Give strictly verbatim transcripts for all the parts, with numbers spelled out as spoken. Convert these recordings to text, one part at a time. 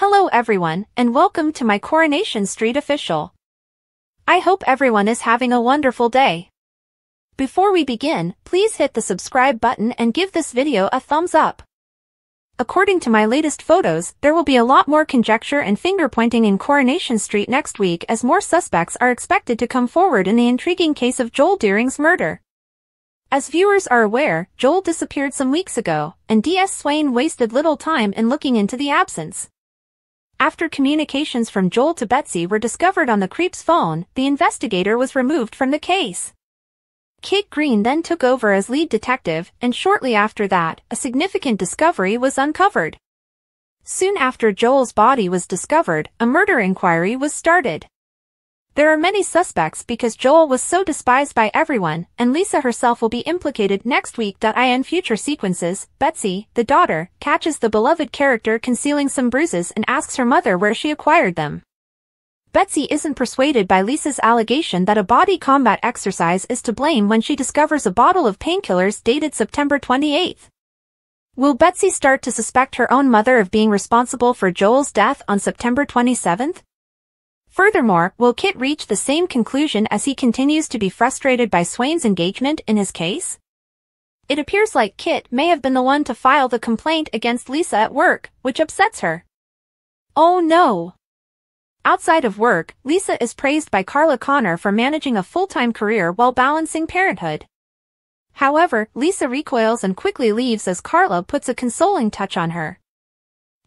Hello everyone, and welcome to my Coronation Street official. I hope everyone is having a wonderful day. Before we begin, please hit the subscribe button and give this video a thumbs up. According to my latest photos, there will be a lot more conjecture and finger-pointing in Coronation Street next week as more suspects are expected to come forward in the intriguing case of Joel Deering's murder. As viewers are aware, Joel disappeared some weeks ago, and D S Swain wasted little time in looking into the absence. After communications from Joel to Betsy were discovered on the creep's phone, the investigator was removed from the case. Kit Green then took over as lead detective, and shortly after that, a significant discovery was uncovered. Soon after Joel's body was discovered, a murder inquiry was started. There are many suspects because Joel was so despised by everyone, and Lisa herself will be implicated next week. In future sequences, Betsy, the daughter, catches the beloved character concealing some bruises and asks her mother where she acquired them. Betsy isn't persuaded by Lisa's allegation that a body combat exercise is to blame when she discovers a bottle of painkillers dated September twenty-eighth. Will Betsy start to suspect her own mother of being responsible for Joel's death on September twenty-seventh? Furthermore, will Kit reach the same conclusion as he continues to be frustrated by Swain's engagement in his case? It appears like Kit may have been the one to file the complaint against Lisa at work, which upsets her. Oh no! Outside of work, Lisa is praised by Carla Connor for managing a full-time career while balancing parenthood. However, Lisa recoils and quickly leaves as Carla puts a consoling touch on her.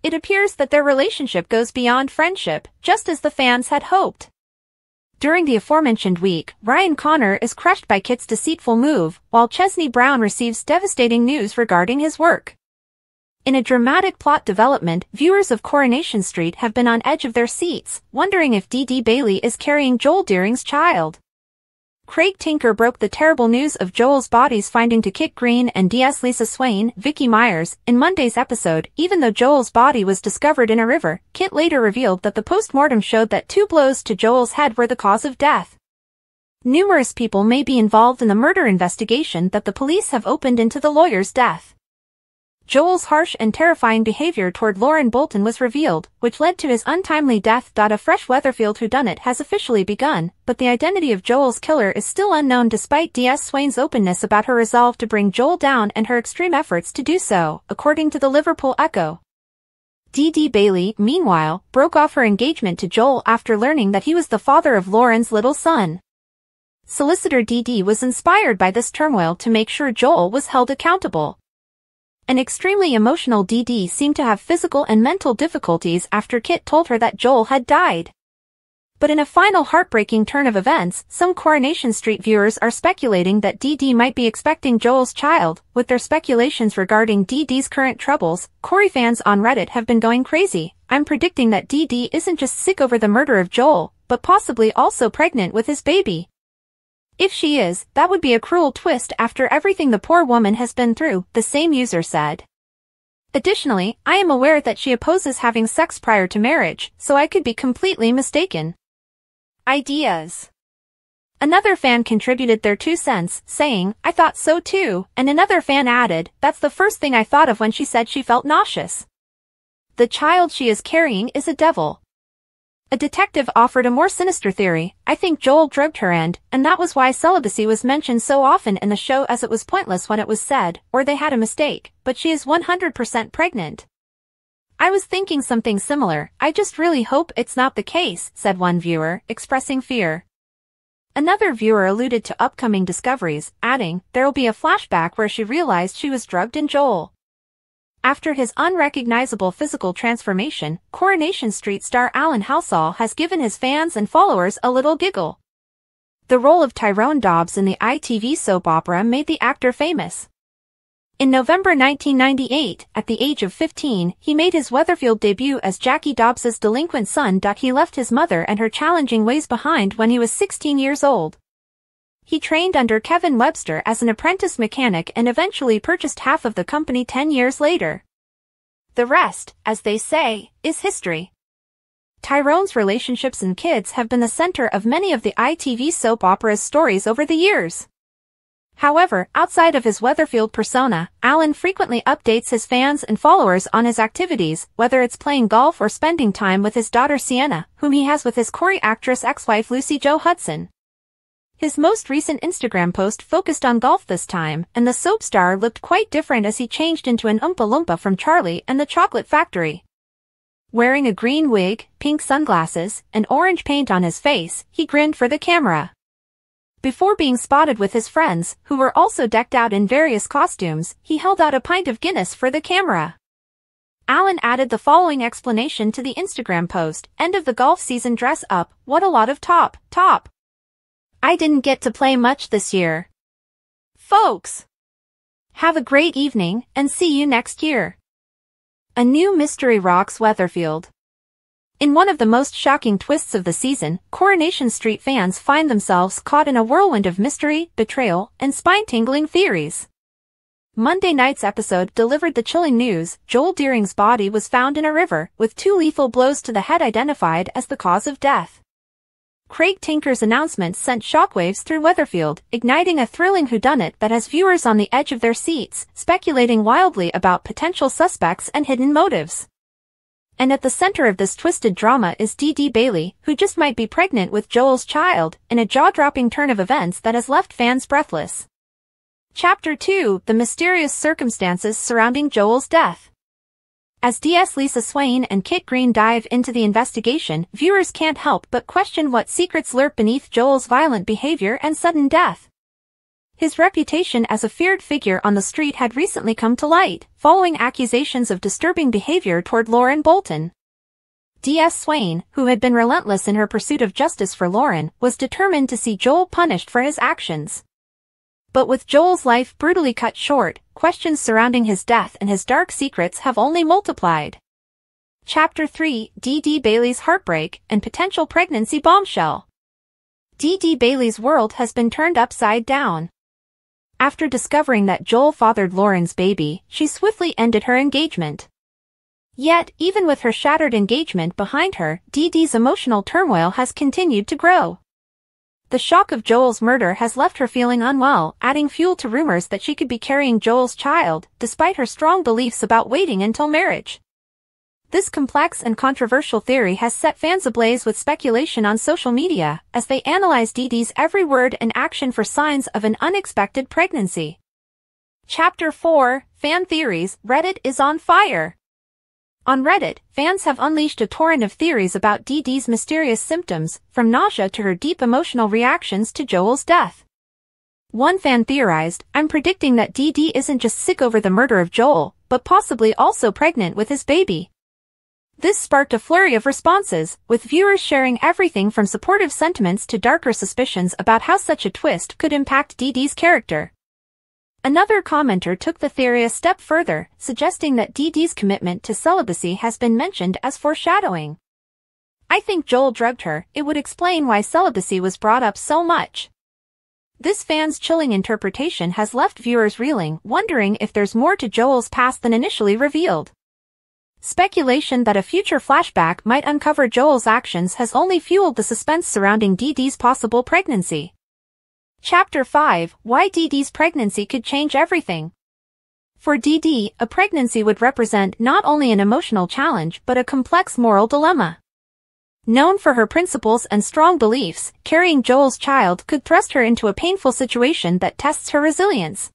It appears that their relationship goes beyond friendship, just as the fans had hoped. During the aforementioned week, Ryan Connor is crushed by Kit's deceitful move, while Chesney Brown receives devastating news regarding his work. In a dramatic plot development, viewers of Coronation Street have been on edge of their seats, wondering if Dee Dee Bailey is carrying Joel Deering's child. Craig Tinker broke the terrible news of Joel's body's finding to Kit Green and D S Lisa Swain, Vicky Myers, in Monday's episode. Even though Joel's body was discovered in a river, Kit later revealed that the post-mortem showed that two blows to Joel's head were the cause of death. Numerous people may be involved in the murder investigation that the police have opened into the lawyer's death. Joel's harsh and terrifying behavior toward Lauren Bolton was revealed, which led to his untimely death. A fresh Weatherfield whodunit has officially begun, but the identity of Joel's killer is still unknown despite D S Swain's openness about her resolve to bring Joel down and her extreme efforts to do so, according to the Liverpool Echo. Dee Dee Bailey, meanwhile, broke off her engagement to Joel after learning that he was the father of Lauren's little son. Solicitor Dee Dee was inspired by this turmoil to make sure Joel was held accountable. An extremely emotional Dee Dee seemed to have physical and mental difficulties after Kit told her that Joel had died. But in a final heartbreaking turn of events, some Coronation Street viewers are speculating that Dee Dee might be expecting Joel's child. With their speculations regarding Dee Dee's current troubles, Corey fans on Reddit have been going crazy. I'm predicting that Dee Dee isn't just sick over the murder of Joel, but possibly also pregnant with his baby. If she is, that would be a cruel twist after everything the poor woman has been through, the same user said. Additionally, I am aware that she opposes having sex prior to marriage, so I could be completely mistaken. Ideas. Another fan contributed their two cents, saying, "I thought so too," and another fan added, "That's the first thing I thought of when she said she felt nauseous. The child she is carrying is a devil." A detective offered a more sinister theory. "I think Joel drugged her and, and that was why celibacy was mentioned so often in the show, as it was pointless when it was said, or they had a mistake, but she is one hundred percent pregnant. I was thinking something similar, I just really hope it's not the case," said one viewer, expressing fear. Another viewer alluded to upcoming discoveries, adding, "There'll be a flashback where she realized she was drugged and Joel." After his unrecognizable physical transformation, Coronation Street star Alan Halsall has given his fans and followers a little giggle. The role of Tyrone Dobbs in the I T V soap opera made the actor famous. In November nineteen ninety-eight, at the age of fifteen, he made his Weatherfield debut as Jackie Dobbs's delinquent son. He left his mother and her challenging ways behind when he was sixteen years old. He trained under Kevin Webster as an apprentice mechanic and eventually purchased half of the company ten years later. The rest, as they say, is history. Tyrone's relationships and kids have been the center of many of the I T V soap opera's stories over the years. However, outside of his Weatherfield persona, Alan frequently updates his fans and followers on his activities, whether it's playing golf or spending time with his daughter Sienna, whom he has with his Corey actress ex-wife Lucy Jo Hudson. His most recent Instagram post focused on golf this time, and the soap star looked quite different as he changed into an Oompa Loompa from Charlie and the Chocolate Factory. Wearing a green wig, pink sunglasses, and orange paint on his face, he grinned for the camera. Before being spotted with his friends, who were also decked out in various costumes, he held out a pint of Guinness for the camera. Alan added the following explanation to the Instagram post: "End of the golf season dress up, what a lot of top, top. I didn't get to play much this year. Folks, have a great evening and see you next year." A new mystery rocks Weatherfield. In one of the most shocking twists of the season, Coronation Street fans find themselves caught in a whirlwind of mystery, betrayal, and spine-tingling theories. Monday night's episode delivered the chilling news: Joel Deering's body was found in a river, with two lethal blows to the head identified as the cause of death. Craig Tinker's announcement sent shockwaves through Weatherfield, igniting a thrilling whodunit that has viewers on the edge of their seats, speculating wildly about potential suspects and hidden motives. And at the center of this twisted drama is Dee Dee Bailey, who just might be pregnant with Joel's child, in a jaw-dropping turn of events that has left fans breathless. Chapter two: The Mysterious Circumstances Surrounding Joel's Death. As D S Lisa Swain and Kit Green dive into the investigation, viewers can't help but question what secrets lurk beneath Joel's violent behavior and sudden death. His reputation as a feared figure on the street had recently come to light, following accusations of disturbing behavior toward Lauren Bolton. D S Swain, who had been relentless in her pursuit of justice for Lauren, was determined to see Joel punished for his actions. But with Joel's life brutally cut short, questions surrounding his death and his dark secrets have only multiplied. Chapter three: Dee Dee Bailey's Heartbreak and Potential Pregnancy Bombshell. Dee Dee Bailey's world has been turned upside down. After discovering that Joel fathered Lauren's baby, she swiftly ended her engagement. Yet, even with her shattered engagement behind her, Dee Dee's emotional turmoil has continued to grow. The shock of Joel's murder has left her feeling unwell, adding fuel to rumors that she could be carrying Joel's child, despite her strong beliefs about waiting until marriage. This complex and controversial theory has set fans ablaze with speculation on social media, as they analyze Dee Dee's every word and action for signs of an unexpected pregnancy. Chapter four, Fan Theories: Reddit is on Fire. On Reddit, fans have unleashed a torrent of theories about Dee Dee's mysterious symptoms, from nausea to her deep emotional reactions to Joel's death. One fan theorized, "I'm predicting that Dee Dee isn't just sick over the murder of Joel, but possibly also pregnant with his baby." This sparked a flurry of responses, with viewers sharing everything from supportive sentiments to darker suspicions about how such a twist could impact Dee Dee's character. Another commenter took the theory a step further, suggesting that Dee Dee's commitment to celibacy has been mentioned as foreshadowing. "I think Joel drugged her, it would explain why celibacy was brought up so much." This fan's chilling interpretation has left viewers reeling, wondering if there's more to Joel's past than initially revealed. Speculation that a future flashback might uncover Joel's actions has only fueled the suspense surrounding Dee Dee's possible pregnancy. Chapter five, Why Dee Dee's Pregnancy Could Change Everything. For Dee Dee, a pregnancy would represent not only an emotional challenge but a complex moral dilemma. Known for her principles and strong beliefs, carrying Joel's child could thrust her into a painful situation that tests her resilience.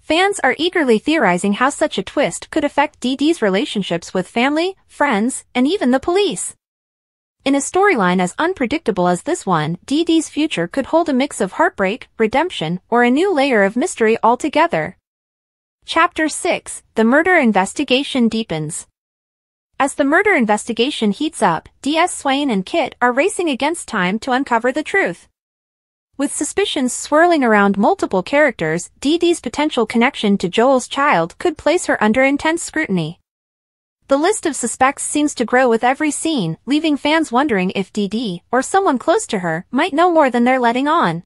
Fans are eagerly theorizing how such a twist could affect Dee Dee's relationships with family, friends, and even the police. In a storyline as unpredictable as this one, Dee Dee's future could hold a mix of heartbreak, redemption, or a new layer of mystery altogether. Chapter six, The Murder Investigation Deepens. As the murder investigation heats up, D S Swain and Kit are racing against time to uncover the truth. With suspicions swirling around multiple characters, Dee Dee's potential connection to Joel's child could place her under intense scrutiny. The list of suspects seems to grow with every scene, leaving fans wondering if Dee Dee, or someone close to her, might know more than they're letting on.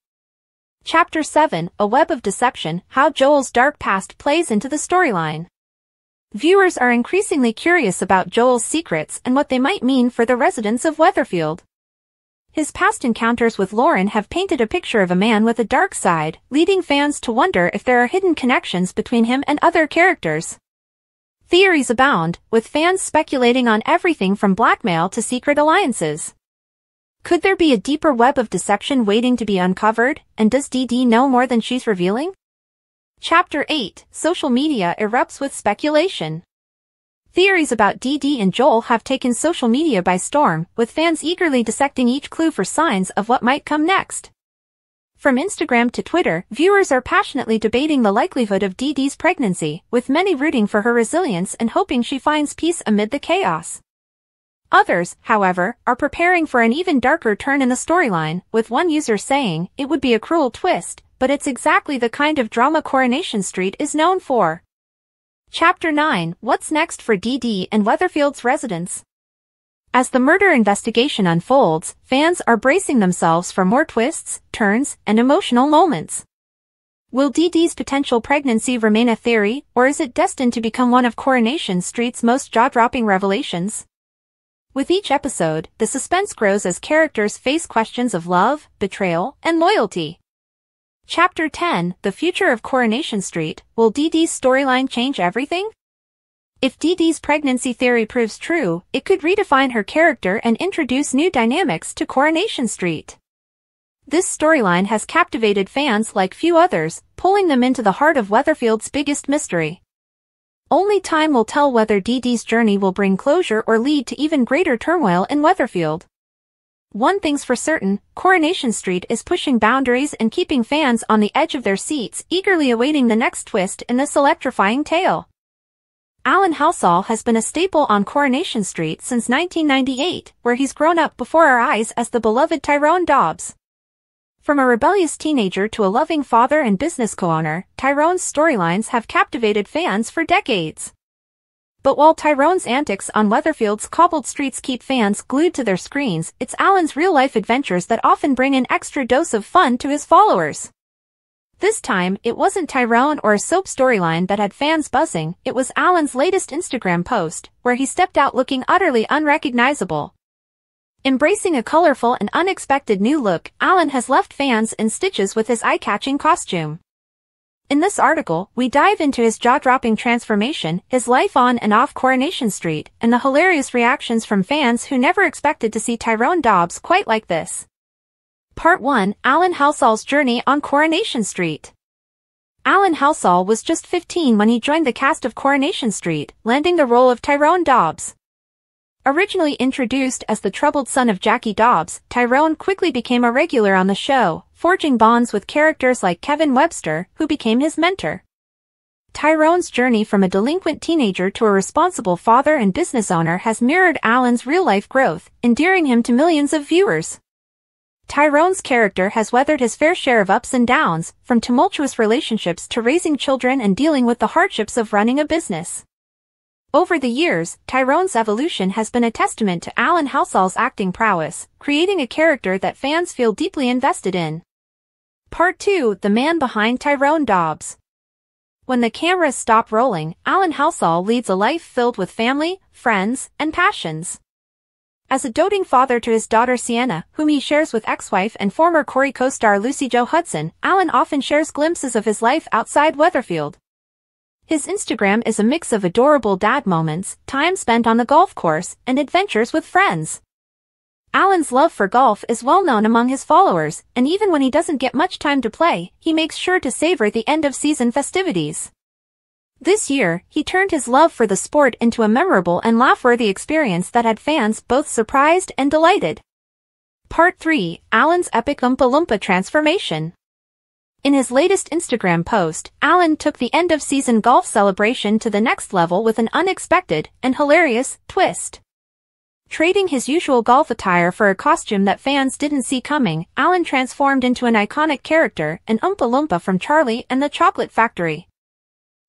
Chapter seven, A Web of Deception: How Joel's Dark Past Plays into the Storyline. Viewers are increasingly curious about Joel's secrets and what they might mean for the residents of Weatherfield. His past encounters with Lauren have painted a picture of a man with a dark side, leading fans to wonder if there are hidden connections between him and other characters. Theories abound, with fans speculating on everything from blackmail to secret alliances. Could there be a deeper web of deception waiting to be uncovered, and does Dee Dee know more than she's revealing? Chapter eight, Social Media Erupts with Speculation. Theories about Dee Dee and Joel have taken social media by storm, with fans eagerly dissecting each clue for signs of what might come next. From Instagram to Twitter, viewers are passionately debating the likelihood of Dee Dee's pregnancy, with many rooting for her resilience and hoping she finds peace amid the chaos. Others, however, are preparing for an even darker turn in the storyline, with one user saying, "It would be a cruel twist, but it's exactly the kind of drama Coronation Street is known for." Chapter nine, What's Next for Dee Dee and Weatherfield's Residents? As the murder investigation unfolds, fans are bracing themselves for more twists, turns, and emotional moments. Will Dee Dee's potential pregnancy remain a theory, or is it destined to become one of Coronation Street's most jaw-dropping revelations? With each episode, the suspense grows as characters face questions of love, betrayal, and loyalty. Chapter ten, The Future of Coronation Street, Will Dee Dee's Storyline Change Everything? If Dee Dee's pregnancy theory proves true, it could redefine her character and introduce new dynamics to Coronation Street. This storyline has captivated fans like few others, pulling them into the heart of Weatherfield's biggest mystery. Only time will tell whether Dee Dee's journey will bring closure or lead to even greater turmoil in Weatherfield. One thing's for certain, Coronation Street is pushing boundaries and keeping fans on the edge of their seats, eagerly awaiting the next twist in this electrifying tale. Alan Halsall has been a staple on Coronation Street since nineteen ninety-eight, where he's grown up before our eyes as the beloved Tyrone Dobbs. From a rebellious teenager to a loving father and business co-owner, Tyrone's storylines have captivated fans for decades. But while Tyrone's antics on Weatherfield's cobbled streets keep fans glued to their screens, it's Alan's real-life adventures that often bring an extra dose of fun to his followers. This time, it wasn't Tyrone or a soap storyline that had fans buzzing, it was Alan's latest Instagram post, where he stepped out looking utterly unrecognizable. Embracing a colorful and unexpected new look, Alan has left fans in stitches with his eye-catching costume. In this article, we dive into his jaw-dropping transformation, his life on and off Coronation Street, and the hilarious reactions from fans who never expected to see Tyrone Dobbs quite like this. Part one, Alan Halsall's Journey on Coronation Street. Alan Halsall was just fifteen when he joined the cast of Coronation Street, landing the role of Tyrone Dobbs. Originally introduced as the troubled son of Jackie Dobbs, Tyrone quickly became a regular on the show, forging bonds with characters like Kevin Webster, who became his mentor. Tyrone's journey from a delinquent teenager to a responsible father and business owner has mirrored Alan's real-life growth, endearing him to millions of viewers. Tyrone's character has weathered his fair share of ups and downs, from tumultuous relationships to raising children and dealing with the hardships of running a business. Over the years, Tyrone's evolution has been a testament to Alan Halsall's acting prowess, creating a character that fans feel deeply invested in. Part two, The Man Behind Tyrone Dobbs. When the cameras stop rolling, Alan Halsall leads a life filled with family, friends, and passions. As a doting father to his daughter Sienna, whom he shares with ex-wife and former Corrie co-star Lucy Jo Hudson, Alan often shares glimpses of his life outside Weatherfield. His Instagram is a mix of adorable dad moments, time spent on the golf course, and adventures with friends. Alan's love for golf is well known among his followers, and even when he doesn't get much time to play, he makes sure to savor the end-of-season festivities. This year, he turned his love for the sport into a memorable and laugh-worthy experience that had fans both surprised and delighted. Part three, Alan's Epic Oompa Loompa Transformation. In his latest Instagram post, Alan took the end-of-season golf celebration to the next level with an unexpected and hilarious twist. Trading his usual golf attire for a costume that fans didn't see coming, Alan transformed into an iconic character, an Oompa Loompa from Charlie and the Chocolate Factory.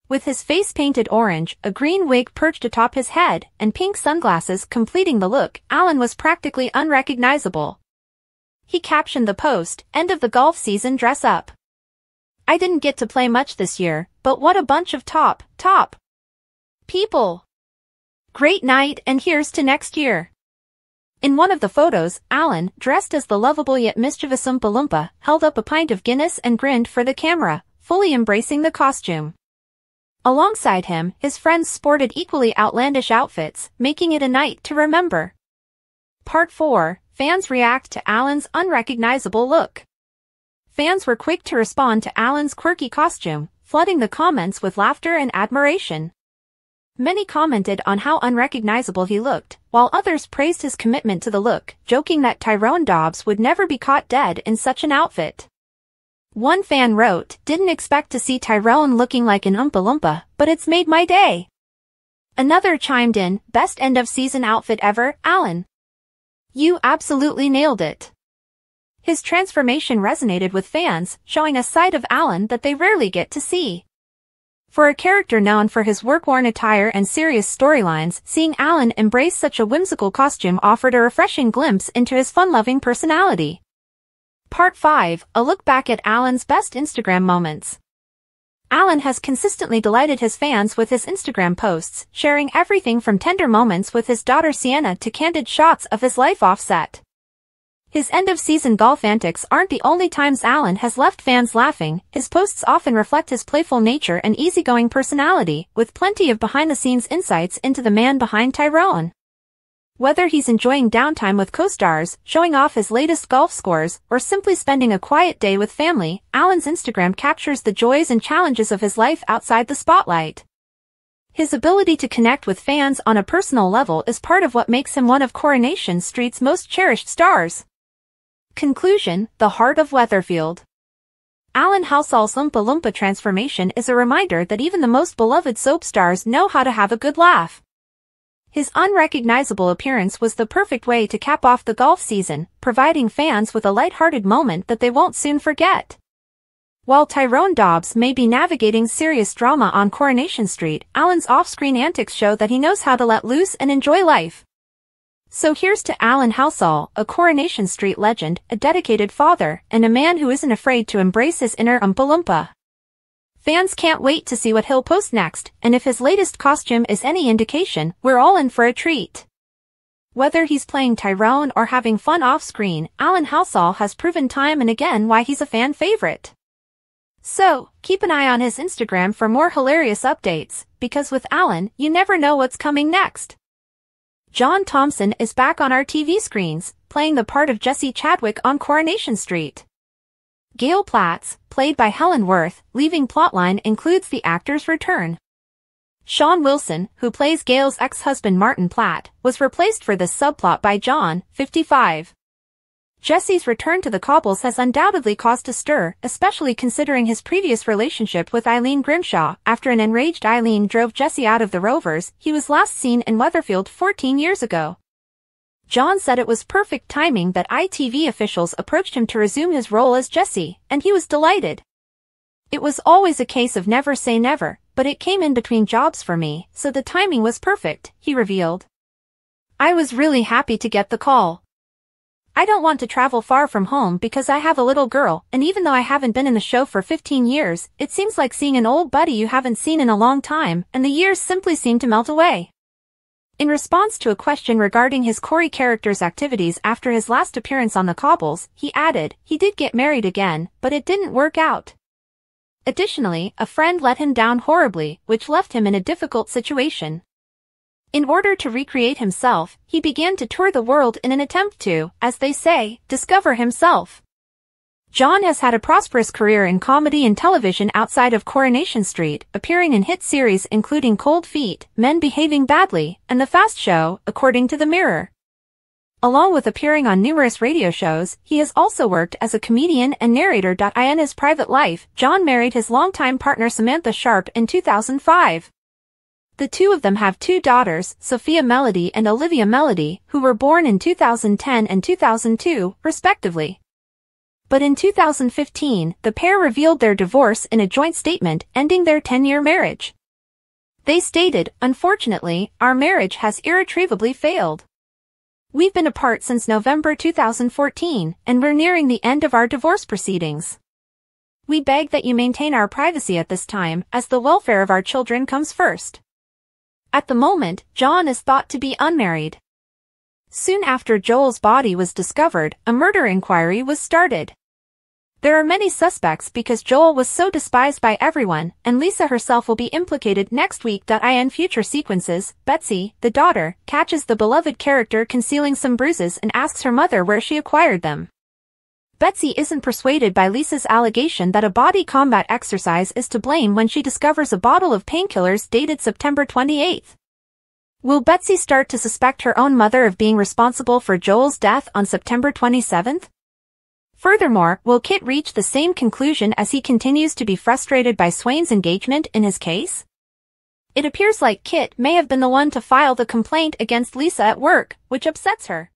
With his face painted orange, a green wig perched atop his head, and pink sunglasses completing the look, Alan was practically unrecognizable. He captioned the post, "End of the golf season dress up. I didn't get to play much this year, but what a bunch of top, top people. Great night, and here's to next year." In one of the photos, Alan, dressed as the lovable yet mischievous Oompa Loompa, held up a pint of Guinness and grinned for the camera, fully embracing the costume. Alongside him, his friends sported equally outlandish outfits, making it a night to remember. Part four. Fans react to Alan's unrecognizable look. Fans were quick to respond to Alan's quirky costume, flooding the comments with laughter and admiration. Many commented on how unrecognizable he looked, while others praised his commitment to the look, joking that Tyrone Dobbs would never be caught dead in such an outfit. One fan wrote, "Didn't expect to see Tyrone looking like an Oompa Loompa, but it's made my day." Another chimed in, "Best end-of-season outfit ever, Alan. You absolutely nailed it." His transformation resonated with fans, showing a side of Alan that they rarely get to see. For a character known for his work-worn attire and serious storylines, seeing Alan embrace such a whimsical costume offered a refreshing glimpse into his fun-loving personality. Part five. A look back at Alan's best Instagram moments. Alan has consistently delighted his fans with his Instagram posts, sharing everything from tender moments with his daughter Sienna to candid shots of his life offset. His end-of-season golf antics aren't the only times Alan has left fans laughing. His posts often reflect his playful nature and easygoing personality, with plenty of behind-the-scenes insights into the man behind Tyrone. Whether he's enjoying downtime with co-stars, showing off his latest golf scores, or simply spending a quiet day with family, Alan's Instagram captures the joys and challenges of his life outside the spotlight. His ability to connect with fans on a personal level is part of what makes him one of Coronation Street's most cherished stars. Conclusion: The Heart of Weatherfield. Alan Halsall's Oompa Loompa transformation is a reminder that even the most beloved soap stars know how to have a good laugh. His unrecognizable appearance was the perfect way to cap off the golf season, providing fans with a lighthearted moment that they won't soon forget. While Tyrone Dobbs may be navigating serious drama on Coronation Street, Alan's off-screen antics show that he knows how to let loose and enjoy life. So here's to Alan Halsall, a Coronation Street legend, a dedicated father, and a man who isn't afraid to embrace his inner Oompa Loompa. Fans can't wait to see what he'll post next, and if his latest costume is any indication, we're all in for a treat. Whether he's playing Tyrone or having fun off-screen, Alan Halsall has proven time and again why he's a fan favorite. So, keep an eye on his Instagram for more hilarious updates, because with Alan, you never know what's coming next. John Thomson is back on our T V screens, playing the part of Jesse Chadwick on Coronation Street. Gail Platts, played by Helen Worth, leaving plotline includes the actor's return. Sean Wilson, who plays Gail's ex-husband Martin Platt, was replaced for this subplot by John, fifty-five. Jesse's return to the cobbles has undoubtedly caused a stir, especially considering his previous relationship with Eileen Grimshaw. After an enraged Eileen drove Jesse out of the Rovers, he was last seen in Weatherfield fourteen years ago. John said it was perfect timing that I T V officials approached him to resume his role as Jesse, and he was delighted. "It was always a case of never say never, but it came in between jobs for me, so the timing was perfect," he revealed. "I was really happy to get the call. I don't want to travel far from home because I have a little girl, and even though I haven't been in the show for fifteen years, it seems like seeing an old buddy you haven't seen in a long time, and the years simply seem to melt away." In response to a question regarding his Corey character's activities after his last appearance on the cobbles, he added, "He did get married again, but it didn't work out. Additionally, a friend let him down horribly, which left him in a difficult situation." In order to recreate himself, he began to tour the world in an attempt to, as they say, discover himself. John has had a prosperous career in comedy and television outside of Coronation Street, appearing in hit series including Cold Feet, Men Behaving Badly, and The Fast Show, according to The Mirror. Along with appearing on numerous radio shows, he has also worked as a comedian and narrator. In his private life, John married his longtime partner Samantha Sharp in two thousand five. The two of them have two daughters, Sophia Melody and Olivia Melody, who were born in two thousand ten and two thousand two, respectively. But in two thousand fifteen, the pair revealed their divorce in a joint statement, ending their ten-year marriage. They stated, "Unfortunately, our marriage has irretrievably failed. We've been apart since November two thousand fourteen, and we're nearing the end of our divorce proceedings. We beg that you maintain our privacy at this time, as the welfare of our children comes first." At the moment, John is thought to be unmarried. Soon after Joel's body was discovered, a murder inquiry was started. There are many suspects because Joel was so despised by everyone, and Lisa herself will be implicated next week. In future sequences, Betsy, the daughter, catches the beloved character concealing some bruises and asks her mother where she acquired them. Betsy isn't persuaded by Lisa's allegation that a body combat exercise is to blame when she discovers a bottle of painkillers dated September twenty-eighth. Will Betsy start to suspect her own mother of being responsible for Joel's death on September twenty-seventh? Furthermore, will Kit reach the same conclusion as he continues to be frustrated by Swain's engagement in his case? It appears like Kit may have been the one to file the complaint against Lisa at work, which upsets her.